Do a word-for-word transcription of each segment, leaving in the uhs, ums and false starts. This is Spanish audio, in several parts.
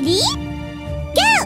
Ready? Go!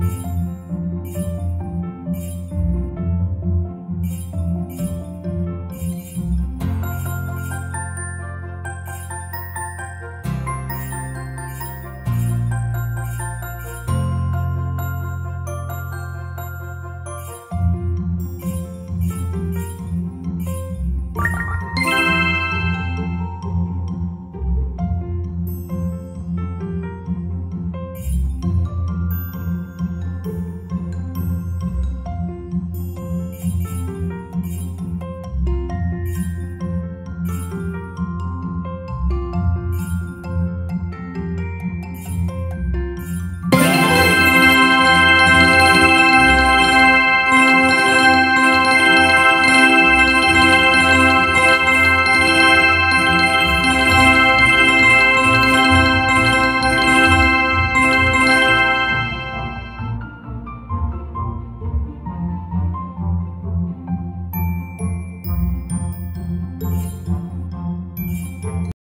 What?